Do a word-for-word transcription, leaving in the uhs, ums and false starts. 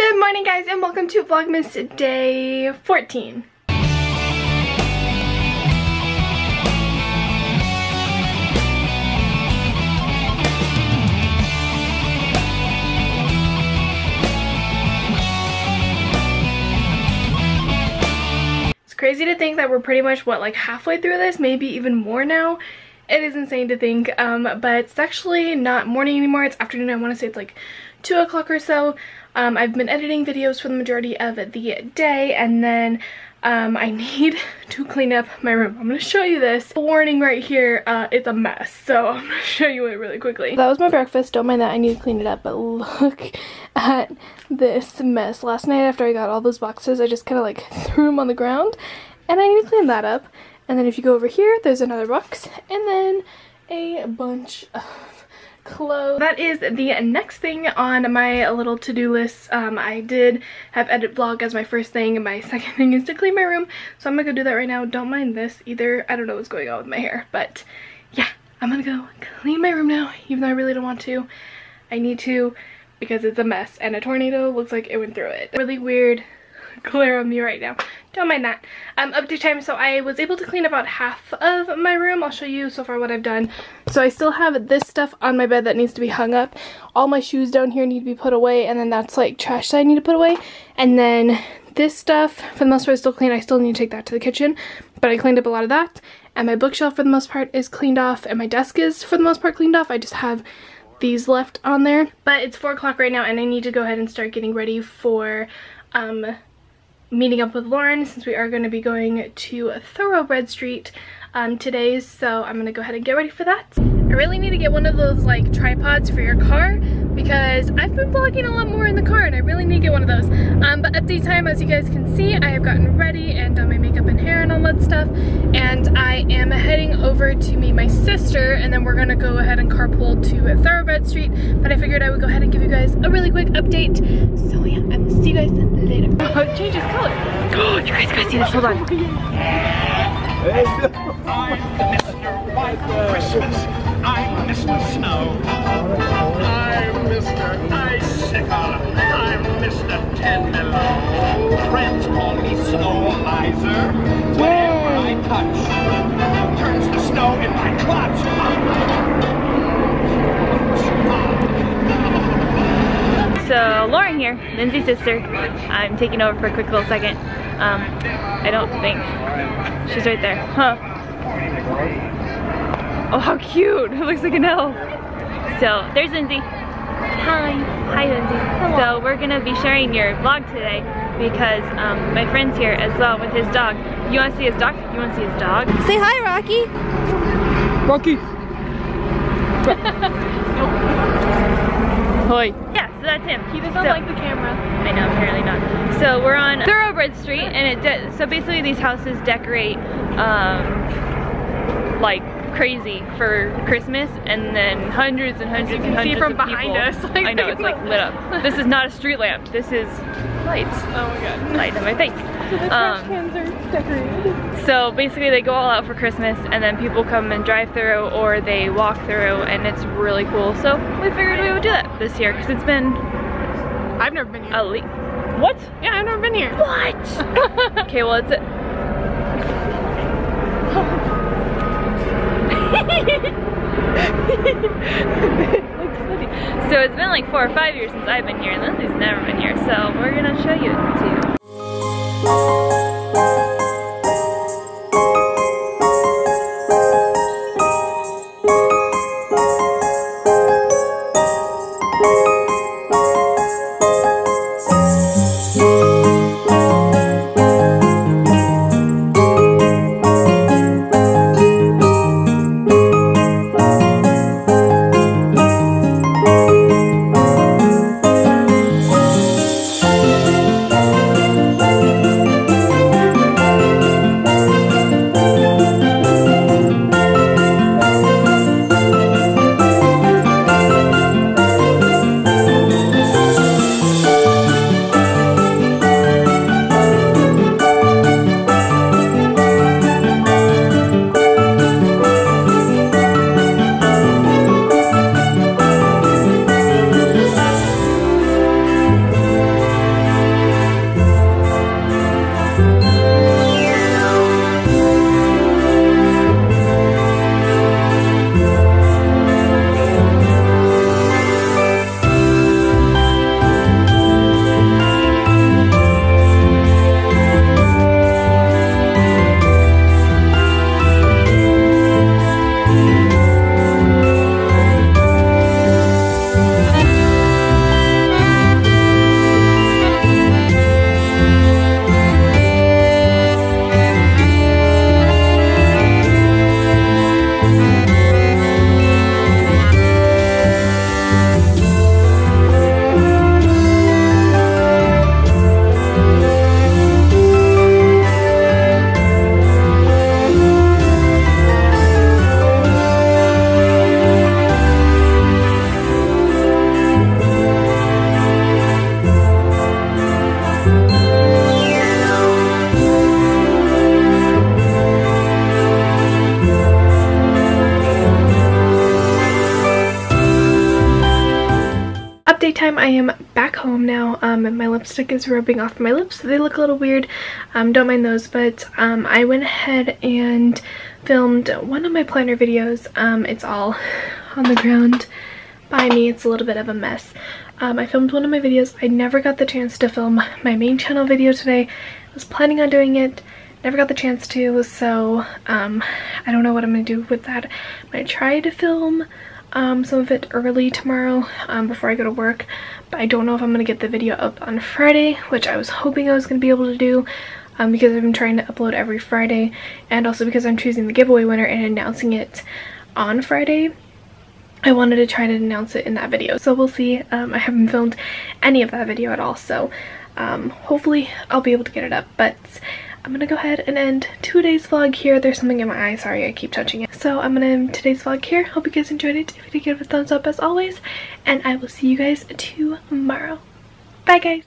Good morning, guys, and welcome to Vlogmas Day fourteen. It's crazy to think that we're pretty much, what, like halfway through this, maybe even more now. It is insane to think, um, but it's actually not morning anymore. It's afternoon. I want to say it's like two o'clock or so. Um, I've been editing videos for the majority of the day, and then um, I need to clean up my room. I'm going to show you this. Warning right here, uh, it's a mess, so I'm going to show you it really quickly. That was my breakfast. Don't mind that. I need to clean it up, but look at this mess. Last night after I got all those boxes, I just kind of like threw them on the ground, and I need to clean that up. And then if you go over here, there's another box, and then a bunch of clothes. That is the next thing on my little to-do list. Um, I did have edit vlog as my first thing, and my second thing is to clean my room. So I'm gonna go do that right now. Don't mind this either. I don't know what's going on with my hair, but yeah, I'm gonna go clean my room now, even though I really don't want to. I need to because it's a mess, and a tornado looks like it went through it. Really weird glare on me right now. Don't mind that. Um, update time. So I was able to clean about half of my room. I'll show you so far what I've done. So I still have this stuff on my bed that needs to be hung up. All my shoes down here need to be put away, and then that's like trash that I need to put away. And then this stuff, for the most part, is still clean. I still need to take that to the kitchen, but I cleaned up a lot of that. And my bookshelf, for the most part, is cleaned off, and my desk is, for the most part, cleaned off. I just have these left on there. But it's four o'clock right now, and I need to go ahead and start getting ready for um. meeting up with Lauren, since we are going to be going to Thoroughbred Street um, today, so I'm going to go ahead and get ready for that. I really need to get one of those like tripods for your car, because I've been vlogging a lot more in the car and I really need to get one of those. Um, but update time, as you guys can see, I have gotten ready and done my makeup and hair and all that stuff, and I am heading over to meet my sister, and then we're going to go ahead and carpool to Thoroughbred Street, but I figured I would go ahead and give you guys a really quick update, so yeah, I will see you guys later. Oh, it changes color. Oh, you guys gotta see this, hold on. I'm Mister White Christmas. I'm Mister Snow. I'm Mister Icicle. I'm Mister Ten Below. Friends call me Snow Miser. Whenever I touch, turns to snow in my clutch. So, Lauren here, Lindsay's sister. I'm taking over for a quick little second. Um, I don't think. She's right there. Huh. Oh, how cute! It looks like an elf. So, there's Lindsay. Hi. Hi, Lindsay. Hello. So, we're gonna be sharing your vlog today because um, my friend's here as well with his dog. You wanna see his dog? You wanna see his dog? Say hi, Rocky! Rocky! Hi. Yeah, so that's him. He doesn't so, like the camera. I know, apparently not. So we're on Thoroughbred Street, and it so basically these houses decorate um, like crazy for Christmas, and then hundreds and hundreds and hundreds of people. You can see from behind us. Like, I know, it's like lit up. This is not a street lamp. This is lights. Oh my god. Light on my face. So the trash um, cans are decorated. So basically they go all out for Christmas, and then people come and drive through or they walk through, and it's really cool. So we figured we would do that this year because it's been... I've never been here. A le what? Yeah, I've never been here. What? Okay, well it's... So it's been like four or five years since I've been here, and Lindsay's never been here, so we're gonna show you too. time, I am back home now, um, and my lipstick is rubbing off my lips, so they look a little weird. Um, don't mind those, but um, I went ahead and filmed one of my planner videos. Um, it's all on the ground by me. It's a little bit of a mess. Um, I filmed one of my videos. I never got the chance to film my main channel video today. I was planning on doing it. Never got the chance to, so um, I don't know what I'm going to do with that. I'm going to try to film um, some of it early tomorrow um, before I go to work, but I don't know if I'm going to get the video up on Friday, which I was hoping I was going to be able to do um, because I've been trying to upload every Friday, and also because I'm choosing the giveaway winner and announcing it on Friday. I wanted to try to announce it in that video, so we'll see. Um, I haven't filmed any of that video at all, so um, hopefully I'll be able to get it up, but I'm gonna go ahead and end today's vlog here. There's something in my eye, sorry, I keep touching it. So I'm gonna end today's vlog here. Hope you guys enjoyed it. If you did, give it a thumbs up as always, and I will see you guys tomorrow. Bye guys!